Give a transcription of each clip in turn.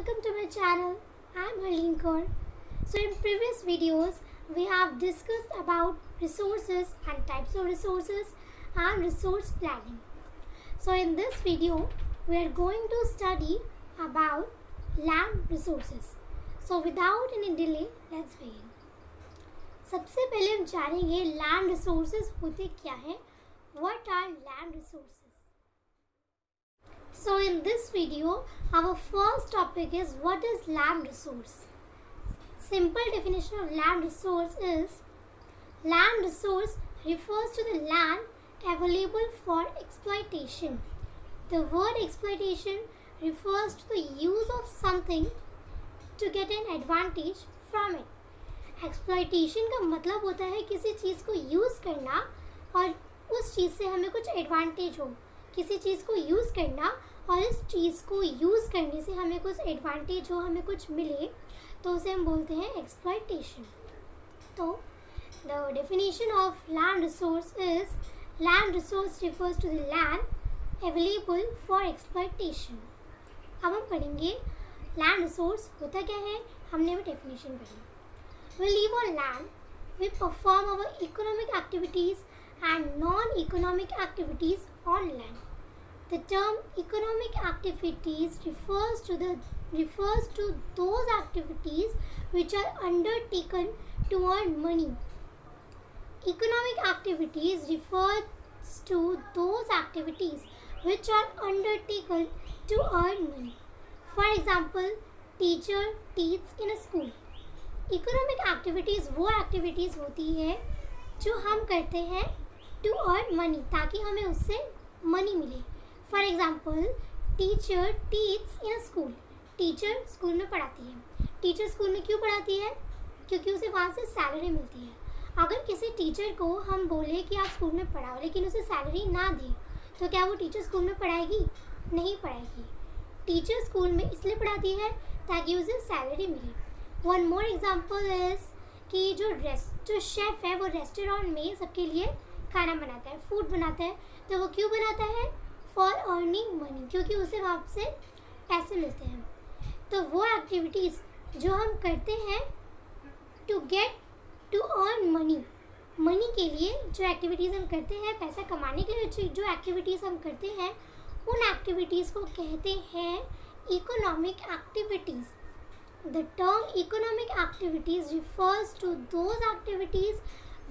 welcome to my channel. I'm Harleen Kaur. So in previous videos we have discussed about resources and types of resources and resource planning. So in this video we are going to study about land resources. So without any delay let's begin. सबसे पहले हम जानेंगे land resources होते क्या हैं. What are land resources? So in this video, our first topic is what is land resource. Simple definition of land resource is land resource refers to the land available for exploitation. The word exploitation refers to the use of something to get an advantage from it. Exploitation का मतलब होता है किसी चीज़ को use करना और उस चीज़ से हमें कुछ advantage हो. किसी चीज़ को यूज़ करना और इस चीज़ को यूज़ करने से हमें कुछ एडवांटेज हो, हमें कुछ मिले तो उसे हम बोलते हैं एक्सप्लॉयटेशन. तो the definition of land resource is land resource refers to the land available for exploitation. अब हम पढ़ेंगे लैंड रिसोर्स होता क्या है. हमने भी डेफिनेशन पढ़ी. We live on land, we perform our economic activities and non-economic activities on land. The term economic activities refers to those activities which are undertaken to earn money. Economic activities refers to those activities which are undertaken to earn money. For example, teacher teaches in a school. Economic activities वो activities होती है जो हम करते हैं to earn money, ताकि हमें उससे money मिले. For example, teacher teaches in a school. Teacher school में पढ़ाती है. Teacher स्कूल में क्यों पढ़ाती है? क्योंकि उसे वहाँ से salary मिलती है. अगर किसी teacher को हम बोले कि आप स्कूल में पढ़ाओ लेकिन उसे salary ना दें तो क्या वो teacher स्कूल में पढ़ाएगी? नहीं पढ़ाएगी. Teacher स्कूल में इसलिए पढ़ाती है ताकि उसे salary मिले. One more example is कि जो शेफ़ है वो रेस्टोरेंट में सबके लिए खाना बनाता है, फूड बनाता है. तो वो क्यों बनाता है? फॉर अर्निंग मनी, क्योंकि उसे वहाँ से पैसे मिलते हैं. तो वो एक्टिविटीज़ जो हम करते हैं टू अर्न मनी, मनी के लिए जो एक्टिविटीज़ हम करते हैं, पैसा कमाने के लिए जो एक्टिविटीज़ हम करते हैं, उन एक्टिविटीज़ को कहते हैं economic activities. The term economic activities refers to those activities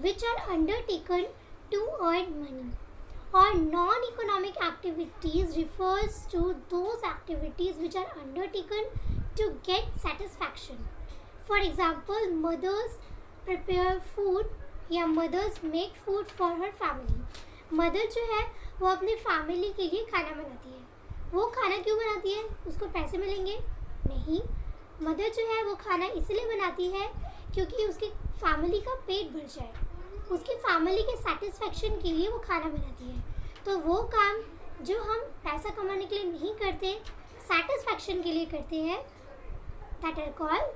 which are undertaken to earn money. Or non-economic activities refers to those activities which are undertaken to get satisfaction. For example, mothers prepare food या mothers make food for her family. Mother जो है वो अपने family के लिए खाना बनाती है. वो खाना क्यों बनाती है? उसको पैसे मिलेंगे? नहीं. मदर जो है वो खाना इसलिए बनाती है क्योंकि उसकी फैमिली का पेट भर जाए, उसकी फैमिली के सेटिस्फेक्शन के लिए वो खाना बनाती है. तो वो काम जो हम पैसा कमाने के लिए नहीं करते, सेटिस्फेक्शन के लिए करते हैं, that are called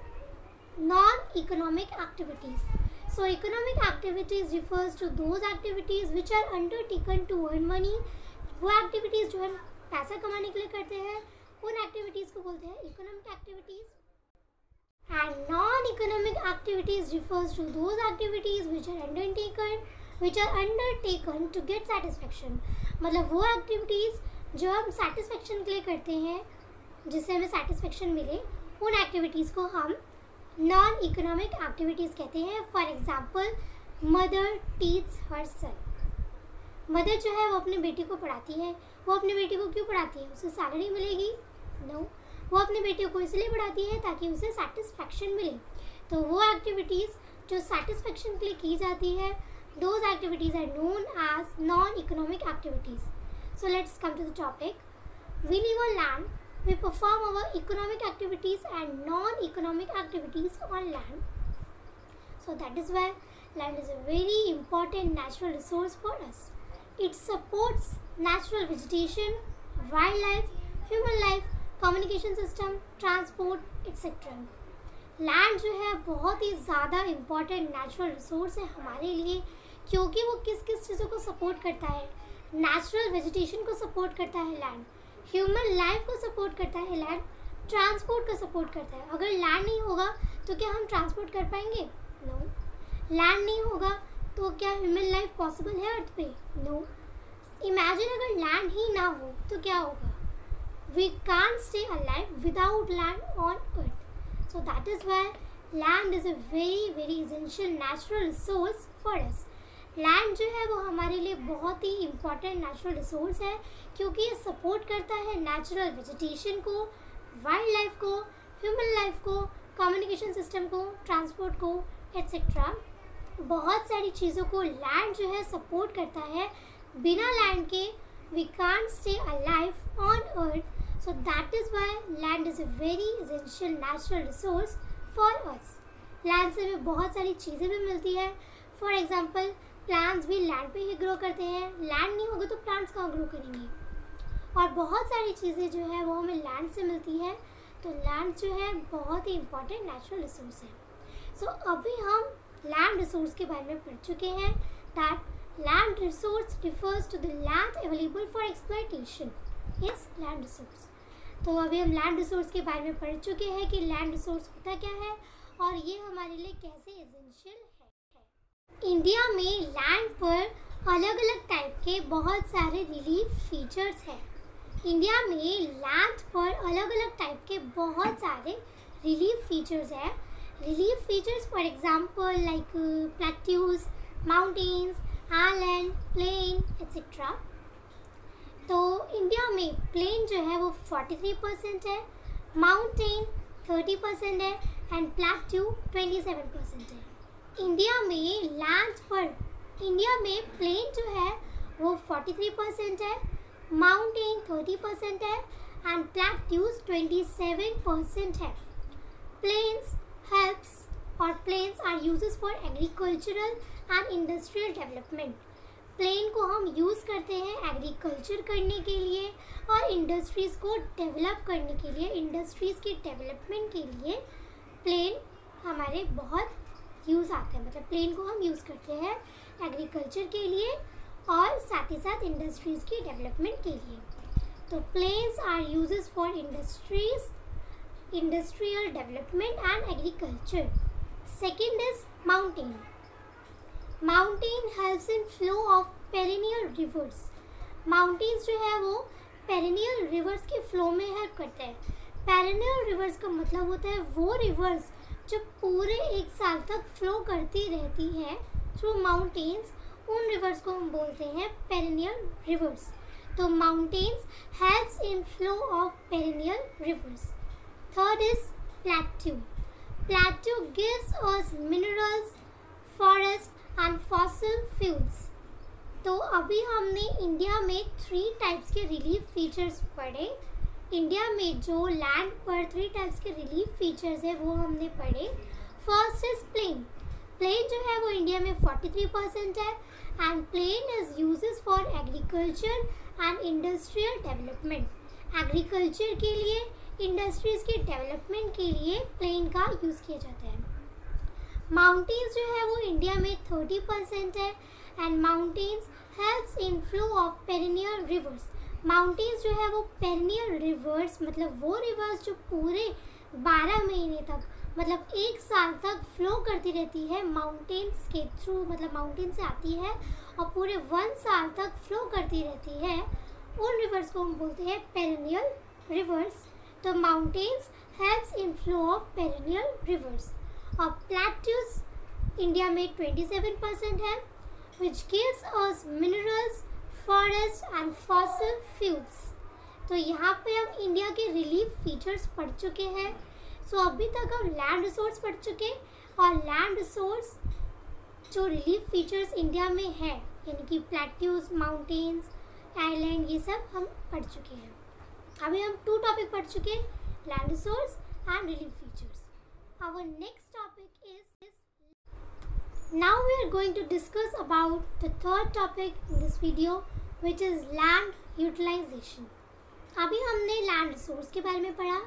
non economic activities. So economic activities refers to those activities which are undertaken to earn money. वो एक्टिविटीज़ जो हम पैसा कमाने के लिए करते हैं उन एक्टिविटीज़ को बोलते हैं economic activities. And non-economic activities refers to those activities which are undertaken to get satisfaction. मतलब वो activities जो हम satisfaction के लिए करते हैं, जिससे हमें satisfaction मिले, उन activities को हम non-economic activities कहते हैं. For example, mother teaches her son. Mother जो है वो अपने बेटी को पढ़ाती है. वो अपने बेटी को क्यों पढ़ाती है? उसे सैलरी मिलेगी? No. वो अपने बेटे को इसलिए पढ़ाती है ताकि उसे सेटिस्फेक्शन मिले. तो वो एक्टिविटीज़ जो सेटिस्फेक्शन के लिए की जाती है, those activities are known as non economic activities. So let's come to the topic. We live on land, we perform our economic activities and non economic activities on land. So that is why land is a very important natural resource for us. It supports natural vegetation, wild life, human life, communication system, transport etcetera. Land जो है बहुत ही ज़्यादा important natural resource है हमारे लिए, क्योंकि वो किस किस चीज़ों को सपोर्ट करता है. नेचुरल वेजिटेशन को सपोर्ट करता है लैंड, ह्यूमन लाइफ को सपोर्ट करता है लैंड, ट्रांसपोर्ट का सपोर्ट करता है। अगर लैंड नहीं होगा तो क्या हम ट्रांसपोर्ट कर पाएंगे? नो। लैंड नहीं होगा तो क्या ह्यूमन लाइफ पॉसिबल है अर्थ पे? नो। इमेजिन अगर लैंड ही ना हो तो क्या होगा? We can't stay alive without land on earth. So that is why land is a very very essential natural resource for us. Land जो है वो हमारे लिए बहुत ही इम्पॉर्टेंट नेचुरल रिसोर्स है, क्योंकि ये सपोर्ट करता है नेचुरल वेजिटेशन को, वाइल्ड लाइफ को, ह्यूमन लाइफ को, कम्युनिकेशन सिस्टम को, ट्रांसपोर्ट को, एट्सेट्रा। बहुत सारी चीज़ों को लैंड जो है सपोर्ट करता है। बिना लैंड के we can't stay alive on earth. So that is why land is a very essential natural resource for us. Land से हमें बहुत सारी चीज़ें भी मिलती है। फॉर एग्ज़ाम्पल, प्लांट्स भी लैंड पे ही ग्रो करते हैं। लैंड नहीं होगा तो प्लांट्स कहाँ ग्रो करेंगे? और बहुत सारी चीज़ें जो है वो हमें लैंड से मिलती है। तो लैंड जो है बहुत ही इम्पॉर्टेंट नेचुरल रिसोर्स है। सो अभी हम लैंड रिसोर्स के बारे में पढ़ चुके हैं that land resource refers to the land available for exploitation. Yes, land resource. तो अभी हम लैंड रिसोर्स के बारे में पढ़ चुके हैं कि लैंड रिसोर्स होता क्या है और ये हमारे लिए कैसे एसेंशियल है। इंडिया में लैंड पर अलग अलग टाइप के बहुत सारे रिलीफ फीचर्स हैं। इंडिया में लैंड पर अलग अलग टाइप के बहुत सारे रिलीफ फीचर्स हैं। Relief features for example like plateaus, mountains, island, plain etcetera. तो इंडिया में प्लेन जो है वो 43% है, माउंटेन 30% है एंड प्लेट्यू 27% है। इंडिया में प्लेन जो है वो 43% है, माउंटेन 30% है एंड प्लेट्यूज 27% है। प्लेन्स हेल्प्स और plains are uses for agricultural and industrial development. Plain को हम यूज़ करते हैं एग्रीकल्चर करने के लिए और इंडस्ट्रीज़ को डेवलप करने के लिए, इंडस्ट्रीज़ के डेवलपमेंट के लिए प्लेन हमारे बहुत यूज़ आते हैं। मतलब प्लेन को हम यूज़ करते हैं एग्रीकल्चर के लिए और साथ ही साथ इंडस्ट्रीज़ की डेवलपमेंट के लिए। तो plains are uses for industries, industrial development and agriculture. Second is mountain. Mountain helps in flow of perennial rivers. Mountains जो है वो पेरिनियल रिवर्स के फ्लो में हेल्प करते हैं। पेरिनियल रिवर्स का मतलब होता है वो रिवर्स जो पूरे एक साल तक फ्लो करती रहती है थ्रू माउंटेन्स। उन रिवर्स को हम बोलते हैं पेरिनियल रिवर्स। तो mountains helps in flow of perennial rivers. Third is plateau. Plateau gives us minerals, forest and fossil fuels. तो अभी हमने इंडिया में 3 टाइप्स के रिलीफ फीचर्स पढ़े। इंडिया में जो लैंड पर 3 टाइप्स के रिलीफ फीचर्स है वो हमने पढ़े। First is plane. प्लेन जो है वो इंडिया में 43% है and plain is uses for agriculture and industrial development. Agriculture के लिए, इंडस्ट्रीज़ के डेवलपमेंट के लिए प्लेन का यूज़ किया जाता है। माउंटेन्स जो है वो इंडिया में 30% है and mountains helps in flow of perennial rivers. Mountains जो है वो पेरिनियल रिवर्स मतलब वो रिवर्स जो पूरे 12 महीने तक मतलब एक साल तक फ्लो करती रहती है माउंटेन्स के थ्रू, मतलब माउंटेन से आती है और पूरे 1 साल तक फ्लो करती रहती है। उन रिवर्स को हम बोलते हैं पेरिनियल रिवर्स। तो mountains helps in flow of perennial rivers. और प्लेट्यूज इंडिया में 27% है which gives us minerals, forest and fossil fuels. तो यहाँ पे हम इंडिया के रिलीफ फीचर्स पढ़ चुके हैं। सो अभी तक हम लैंड रिसोर्स पढ़ चुके और लैंड रिसोर्स जो रिलीफ फीचर्स इंडिया में है यानी कि प्लेट्यूज, माउंटेन्स, आइलैंड, ये सब हम पढ़ चुके हैं। अभी हम 2 टॉपिक पढ़ चुके, land resource and relief features. Our next topic is Now we are going to discuss about the third topic in this video, which is land utilization. अभी हमने land resource के बारे में पढ़ा,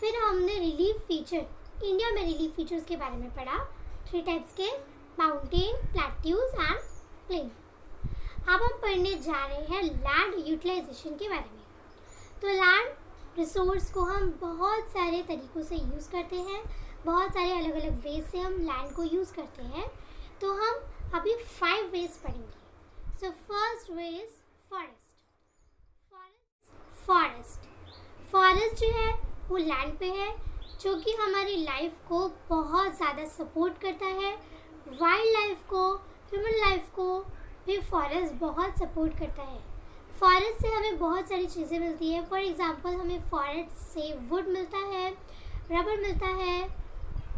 फिर हमने relief feature, India में relief features के बारे में पढ़ा, 3 types के mountain, plateaus and plain. अब हम पढ़ने जा रहे हैं land utilization के बारे में। तो land रिसोर्स को हम बहुत सारे तरीक़ों से यूज़ करते हैं, बहुत सारे अलग अलग वेज से हम लैंड को यूज़ करते हैं। तो हम अभी 5 वेज पढ़ेंगे। So first way is forest जो है वो लैंड पे है, जो कि हमारी लाइफ को बहुत ज़्यादा सपोर्ट करता है। वाइल्ड लाइफ को, ह्यूमन लाइफ को भी फॉरेस्ट बहुत सपोर्ट करता है। फॉरेस्ट से हमें बहुत सारी चीज़ें मिलती है। फॉर एग्ज़ाम्पल हमें फॉरेस्ट से वुड मिलता है, रबर मिलता है,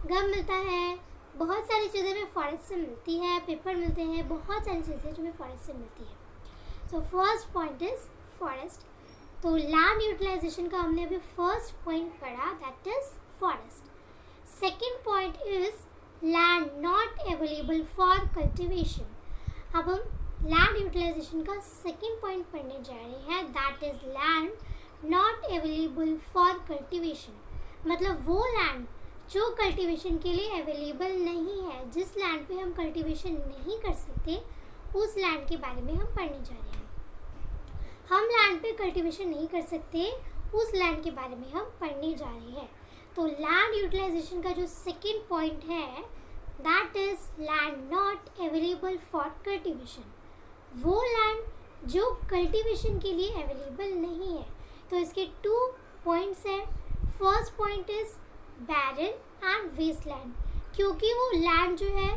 गम मिलता है, बहुत सारी चीज़ें हमें फॉरेस्ट से मिलती है, पेपर मिलते हैं, बहुत सारी चीज़ें जो हमें फॉरेस्ट से मिलती है। So first point is forest. तो लैंड यूटिलाइजेशन का हमने अभी फर्स्ट पॉइंट पढ़ा, that is forest. Second point is land not available for cultivation. अब हम लैंड यूटिलाइजेशन का सेकेंड पॉइंट पढ़ने जा रहे हैं, that is land not available for cultivation. मतलब वो लैंड जो कल्टिवेशन के लिए अवेलेबल नहीं है, जिस लैंड पे हम कल्टिवेशन नहीं कर सकते, उस लैंड के बारे में हम पढ़ने जा रहे हैं। हम लैंड पे कल्टिवेशन नहीं कर सकते, उस लैंड के बारे में हम पढ़ने जा रहे हैं। तो लैंड यूटिलाइजेशन का जो सेकेंड पॉइंट है, that is land not available for cultivation. वो लैंड जो कल्टिवेशन के लिए अवेलेबल नहीं है। तो इसके 2 पॉइंट्स हैं। First point is barren and wasteland, क्योंकि वो लैंड जो है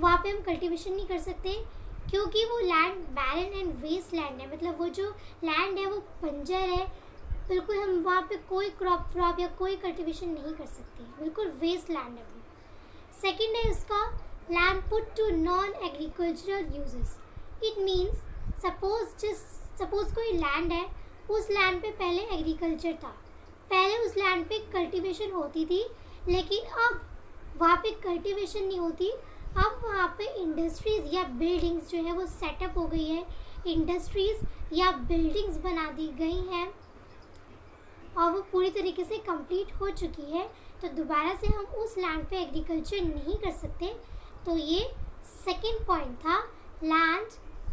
वहाँ पे हम कल्टिवेशन नहीं कर सकते, क्योंकि वो land barren and waste land है। मतलब वो जो लैंड है वो बंजर है, बिल्कुल हम वहाँ पे कोई क्रॉप या कोई कल्टिवेशन नहीं कर सकते, बिल्कुल वेस्ट लैंड है वो। सेकेंड है इसका land put to non agricultural uses. It means suppose कोई लैंड है, उस लैंड पे पहले एग्रीकल्चर था, पहले उस लैंड पे कल्टिवेशन होती थी, लेकिन अब वहाँ पे कल्टिवेशन नहीं होती, अब वहाँ पे इंडस्ट्रीज़ या बिल्डिंग्स जो है वो सेटअप हो गई है, इंडस्ट्रीज़ या बिल्डिंग्स बना दी गई हैं और वो पूरी तरीके से कंप्लीट हो चुकी है। तो दोबारा से हम उस लैंड पे एग्रीकल्चर नहीं कर सकते। तो ये सेकेंड पॉइंट था land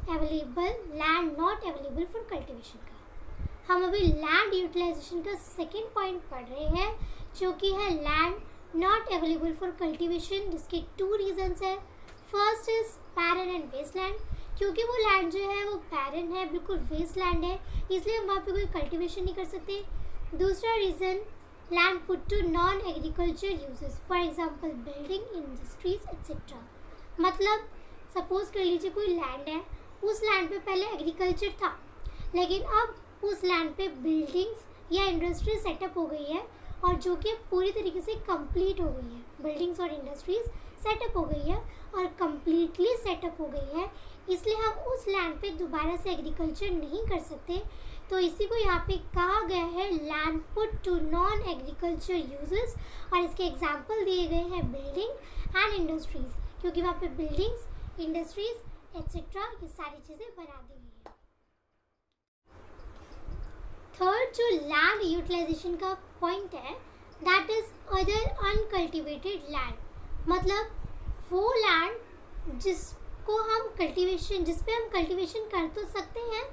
not available for cultivation का। हम अभी लैंड यूटिलाइजेशन का सेकेंड पॉइंट पढ़ रहे हैं, जो कि है land not available for cultivation, जिसके 2 रीजन्स हैं। First is barren and waste land, क्योंकि वो लैंड जो है वो बैरन है, बिल्कुल वेस्ट लैंड है, इसलिए हम वहाँ पे कोई कल्टिवेशन नहीं कर सकते। दूसरा reason land put to non agriculture uses, for example building, industries etcetera. मतलब सपोज़ कर लीजिए कोई लैंड है, उस लैंड पे पहले एग्रीकल्चर था, लेकिन अब उस लैंड पे बिल्डिंग्स या इंडस्ट्री सेटअप हो गई है, और जो कि पूरी तरीके से कंप्लीट हो गई है, बिल्डिंग्स और इंडस्ट्रीज सेटअप हो गई है और कम्प्लीटली सेटअप हो गई है, इसलिए हम उस लैंड पे दोबारा से एग्रीकल्चर नहीं कर सकते। तो इसी को यहाँ पे कहा गया है land put to non agriculture uses, और इसके एग्जांपल दिए गए हैं बिल्डिंग एंड इंडस्ट्रीज़, क्योंकि वहाँ पे बिल्डिंग्स, इंडस्ट्रीज़ एक्सेट्रा ये सारी चीज़ें बना दी गई हैं। थर्ड जो लैंड यूटिलाइजेशन का पॉइंट है, that is other uncultivated land. मतलब वो लैंड जिसपे हम कल्टिवेशन कर तो सकते हैं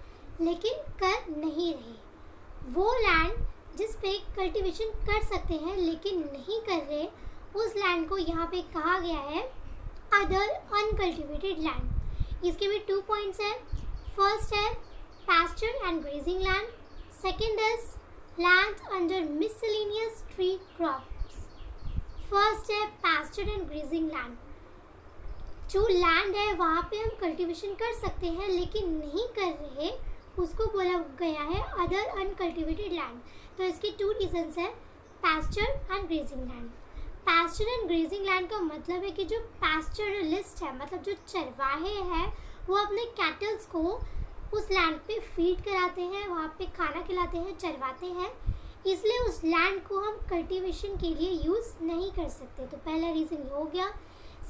लेकिन कर नहीं रहे, वो लैंड जिस पे कल्टिवेशन कर सकते हैं लेकिन नहीं कर रहे, उस लैंड को यहाँ पे कहा गया है अदर अनकल्टिवेटेड लैंड। इसके भी 2 पॉइंट्स हैं। फर्स्ट है pasture and grazing land, second is land under miscellaneous tree crops. First है पैस्चर एंड ग्रेजिंग लैंड, जो लैंड है वहाँ पे हम कल्टिवेशन कर सकते हैं लेकिन नहीं कर रहे, उसको बोला गया है अदर अनकल्टिवेटेड लैंड। तो इसके 2 रीजन्स हैं, pasture and grazing land. Pasture and grazing land का मतलब है कि जो पैस्चरलिस्ट है, मतलब जो चरवाहे हैं, वो अपने कैटल्स को उस लैंड पे फीड कराते हैं, वहाँ पे खाना खिलाते हैं, चरवाते हैं, इसलिए उस लैंड को हम कल्टिवेशन के लिए यूज़ नहीं कर सकते। तो पहला रीज़न ये हो गया।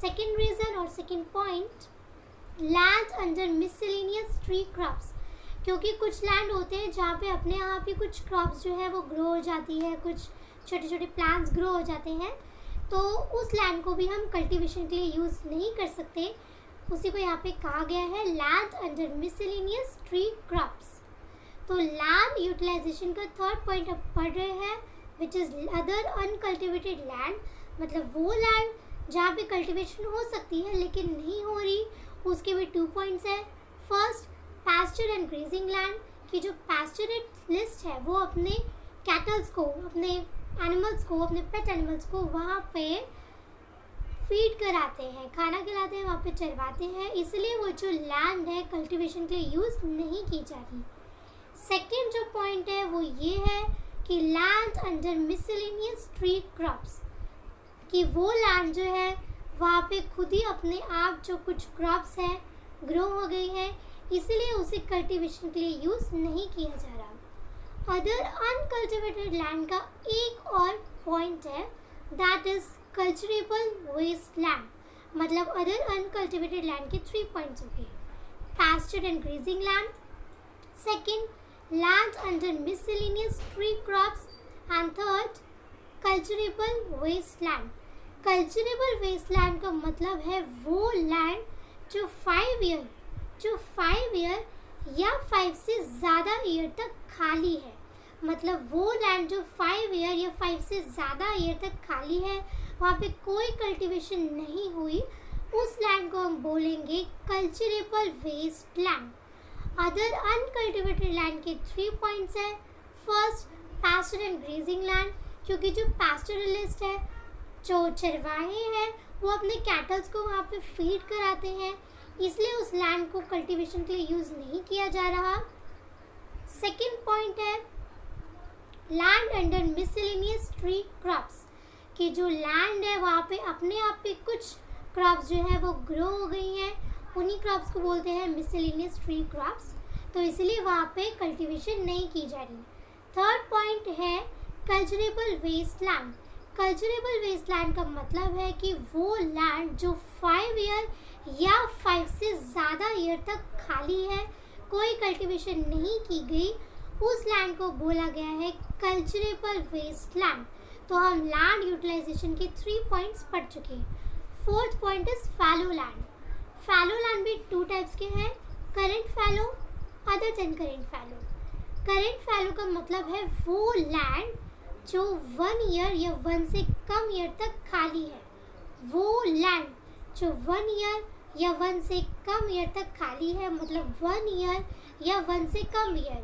सेकेंड रीज़न और second point, land under miscellaneous tree crops, क्योंकि कुछ लैंड होते हैं जहाँ पे अपने आप ही कुछ क्रॉप्स जो है वो ग्रो हो जाती है, कुछ छोटे छोटे प्लांट्स ग्रो हो जाते हैं, तो उस लैंड को भी हम कल्टिवेशन के लिए यूज़ नहीं कर सकते। उसी को यहाँ पे कहा गया है land under miscellaneous tree crops. तो लैंड यूटिलाइजेशन का थर्ड पॉइंट हम पढ़ रहे हैं which is other uncultivated land, मतलब वो लैंड जहाँ पे कल्टिवेशन हो सकती है लेकिन नहीं हो रही, उसके भी 2 पॉइंट्स हैं। First, pasture and grazing land, की जो पैस्चरेट लिस्ट है वो अपने कैटल्स को, अपने एनिमल्स को, अपने पेट एनिमल्स को वहाँ पे फीड कराते हैं, खाना खिलाते हैं, वहाँ पे चरवाते हैं, इसलिए वो जो लैंड है कल्टिवेशन के लिए यूज़ नहीं की जाती। सेकेंड जो पॉइंट है वो ये है कि land under miscellaneous tree crops, कि वो लैंड जो है वहाँ पे खुद ही अपने आप जो कुछ क्रॉप्स हैं ग्रो हो गई है, इसीलिए उसे कल्टिवेशन के लिए यूज़ नहीं किया जा रहा। अदर अनकल्टिवेटेड लैंड का एक और पॉइंट है that is culturable waste land, मतलब अदर अनकल्टिवेटेड लैंड के 3 पॉइंट्स हो गए। Pasture and grazing land, second land under miscellaneous tree crops, and third culturable waste land. Culturable waste land का मतलब है वो लैंड जो 5 ईयर या 5 से ज़्यादा ईयर तक खाली है, मतलब वो लैंड जो 5 ईयर या 5 से ज़्यादा ईयर तक खाली है, वहाँ पे कोई कल्टिवेशन नहीं हुई, उस लैंड को हम बोलेंगे culturable waste land. Other uncultivated land के 3 पॉइंट्स हैं। First, pasture and grazing land, क्योंकि जो पैस्टोरलिस्ट है, जो चरवाहे हैं, वो अपने कैटल्स को वहाँ पे फीड कराते हैं, इसलिए उस लैंड को कल्टिवेशन के लिए यूज़ नहीं किया जा रहा। सेकेंड पॉइंट है land under miscellaneous tree crops, कि जो लैंड है वहाँ पे अपने आप पे कुछ क्रॉप्स जो है वो ग्रो हो गई हैं, उन्हीं क्रॉप्स को बोलते हैं मिसलिनियस ट्री क्रॉप्स, तो इसलिए वहाँ पे कल्टिवेशन नहीं की जा रही। थर्ड पॉइंट है culturable waste land. Culturable waste land का मतलब है कि वो लैंड जो 5 ईयर या 5 से ज़्यादा ईयर तक खाली है, कोई कल्टिवेशन नहीं की गई, उस लैंड को बोला गया है कल्चरेबल वेस्ट लैंड। तो हम लैंड यूटिलाइजेशन के 3 पॉइंट्स पढ़ चुके हैं। Fourth point is fallow land. Fallow land भी 2 टाइप्स के हैं, current fallow, other than current fallow. Current fallow का मतलब है वो लैंड जो 1 ईयर या 1 से कम ईयर तक खाली है, वो लैंड जो 1 ईयर या 1 से कम ईयर तक खाली है, मतलब 1 ईयर या 1 से कम ईयर,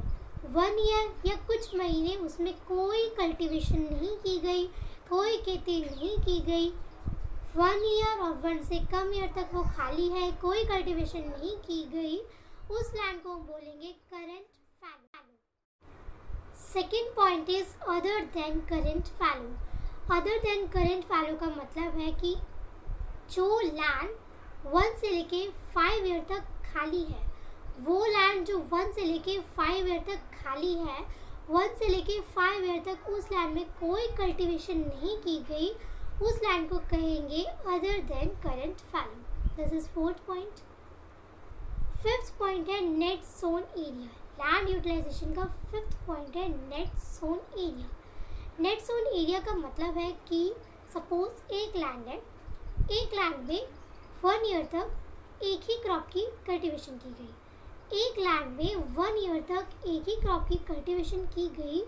1 ईयर या कुछ महीने उसमें कोई कल्टिवेशन नहीं की गई, कोई खेती नहीं की गई, 1 ईयर और 1 से कम ईयर तक वो खाली है, कोई कल्टिवेशन नहीं की गई, उस लैंड को हम बोलेंगे current fallow. Second point is other than current fallow. Other than current fallow का मतलब है कि जो लैंड 1 से लेके 5 ईयर तक खाली है, वो लैंड जो 1 से लेके 5 ईयर तक खाली है, 1 से लेके 5 ईयर तक उस लैंड में कोई कल्टिवेशन नहीं की गई, उस लैंड को कहेंगे other than current fallow. This is 4th point. 5th point है net sown area. Land utilisation का 5th पॉइंट है net sown area. Net sown area का मतलब है कि सपोज एक लैंड है, एक लैंड में 1 ईयर तक एक ही क्रॉप की कल्टिवेशन की गई, एक लैंड में 1 ईयर तक एक ही क्रॉप की कल्टिवेशन की गई।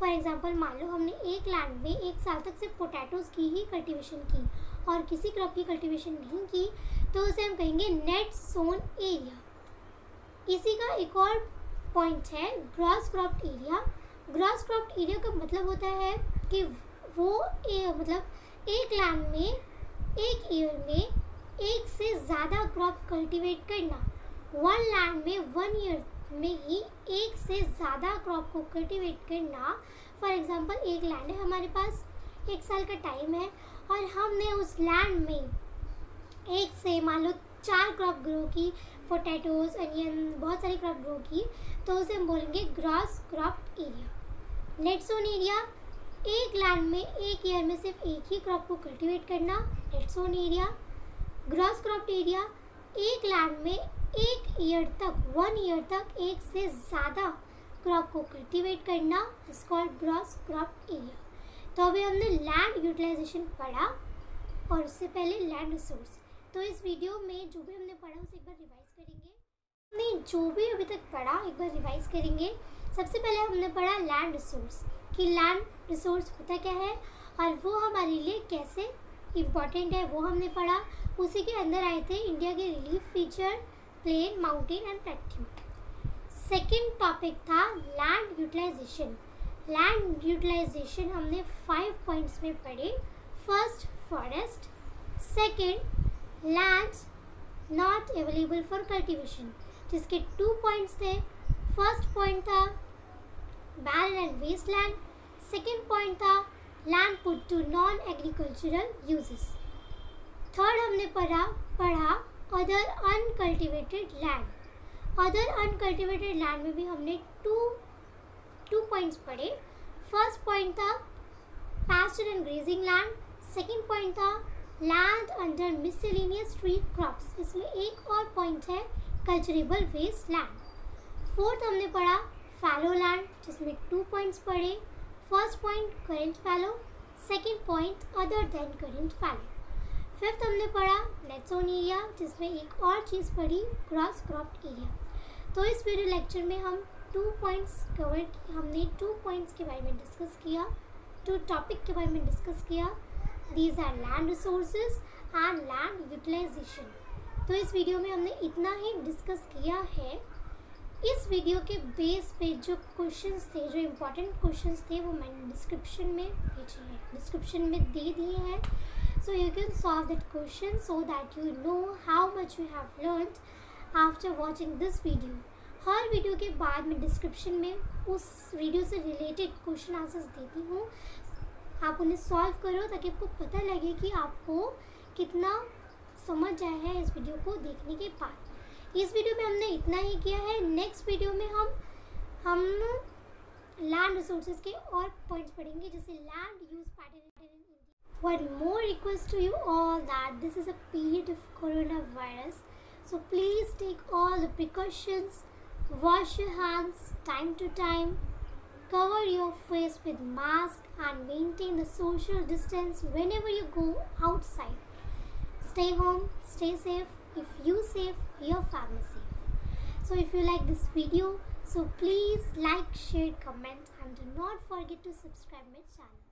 फॉर एग्जांपल मान लो हमने एक लैंड में 1 साल तक सिर्फ पोटैटोज़ की ही कल्टिवेशन की और किसी क्रॉप की कल्टिवेशन नहीं की, तो उसे हम कहेंगे नेट सोन एरिया। इसी का एक और पॉइंट है gross cropped area. Gross cropped area का मतलब होता है कि वो मतलब एक लैंड में एक ईयर में 1 से ज़्यादा क्रॉप कल्टिवेट करना, 1 लैंड में 1 ईयर में ही 1 से ज़्यादा क्रॉप को कल्टिवेट करना। फॉर एग्जांपल एक लैंड है हमारे पास, 1 साल का टाइम है और हमने उस लैंड में 1 से मान लो 4 क्रॉप ग्रो की, पोटैटोज, अनियन, बहुत सारी क्रॉप ग्रो की, तो उसे हम बोलेंगे gross crop area. Net sown area, एक लैंड में 1 ईयर में सिर्फ एक ही क्रॉप को कल्टिवेट करना, net sown area. Gross crop area, एक लैंड में 1 ईयर तक, 1 ईयर तक 1 से ज़्यादा क्रॉप को कल्टिवेट करना, it's called gross crop area. तो अभी हमने लैंड यूटिलाइजेशन पढ़ा और उससे पहले लैंड रिसोर्स। तो इस वीडियो में जो भी हमने पढ़ा उसे एक बार रिवाइज करेंगे। हमने जो भी अभी तक पढ़ा एक बार रिवाइज करेंगे। सबसे पहले हमने पढ़ा लैंड रिसोर्स कि लैंड रिसोर्स होता क्या है और वो हमारे लिए कैसे इम्पॉर्टेंट है, वो हमने पढ़ा। उसी के अंदर आए थे इंडिया के relief feature, plain, mountain and plateau. Second topic था लैंड यूटिलाइजेशन। लैंड यूटिलाइजेशन हमने 5 पॉइंट्स में पढ़े। First forest, second land not available for cultivation जिसके 2 पॉइंट्स थे। फर्स्ट पॉइंट था barren and waste land, second point था land put to non agricultural uses. Third हमने पढ़ा other uncultivated land. Other uncultivated land में भी हमने टू पॉइंट्स पढ़े। फर्स्ट पॉइंट था pasture and grazing land, second point था land under miscellaneous tree crops, इसमें एक और पॉइंट है कल्चरेबल वेस्ट लैंड। फोर्थ हमने पढ़ा फैलो लैंड जिसमें 2 पॉइंट्स पढ़े। First point current fallow, second point other than current fallow. Fifth हमने पढ़ा नेटजोन एरिया जिसमें एक और चीज़ पढ़ी क्रॉस क्रॉप्ड एरिया। तो इस वीडियो लेक्चर में हम 2 पॉइंट्स कवर किए। हमने 2 पॉइंट्स के बारे में डिस्कस किया, 2 टॉपिक के बारे में डिस्कस किया। These are land resources and land utilization। तो इस वीडियो में हमने इतना ही डिस्कस किया है। इस वीडियो के बेस पे जो क्वेश्चंस थे, जो इम्पोर्टेंट क्वेश्चंस थे, वो मैंने डिस्क्रिप्शन में भेजे हैं, डिस्क्रिप्शन में दे दिए हैं। So you can solve that question so that you know how much you have learned after watching this video. हर वीडियो के बाद में डिस्क्रिप्शन में उस वीडियो से रिलेटेड क्वेश्चन आंसर्स देती हूँ, आप उन्हें सॉल्व करो ताकि आपको पता लगे कि आपको कितना समझ आया है इस वीडियो को देखने के बाद। इस वीडियो में हमने इतना ही किया है। नेक्स्ट वीडियो में हम लैंड रिसोर्सेज के और पॉइंट्स पढ़ेंगे जैसे land use pattern. One more request to you all that this is a period of corona virus, so please take all the precautions, wash your hands time to time, cover your face with mask and maintain the social distance whenever you go outside. Stay home, stay safe. If you safe, your family safe. So if you like this video, so please like, share, comment and do not forget to subscribe my channel.